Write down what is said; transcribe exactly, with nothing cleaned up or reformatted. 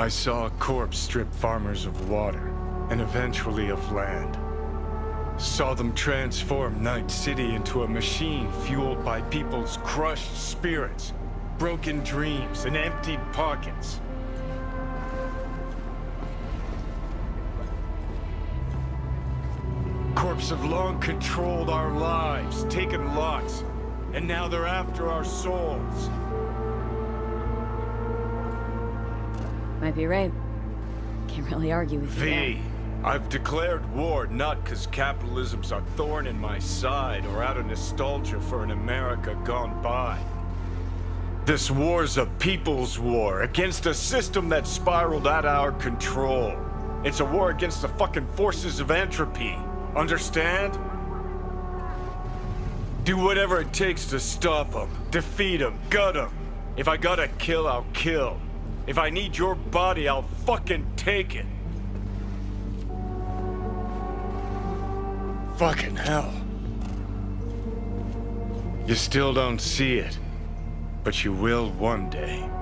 I saw a corpse strip farmers of water, and eventually of land. Saw them transform Night City into a machine fueled by people's crushed spirits, broken dreams, and emptied pockets. Corps have long controlled our lives, taken lots, and now they're after our souls. Might be right. Can't really argue with you V, now. I've declared war not because capitalism's a thorn in my side or out of nostalgia for an America gone by. This war's a people's war against a system that spiraled out of our control. It's a war against the fucking forces of entropy. Understand? Do whatever it takes to stop them, defeat them, gut them. If I gotta kill, I'll kill. If I need your body, I'll fucking take it. Fucking hell. You still don't see it, but you will one day.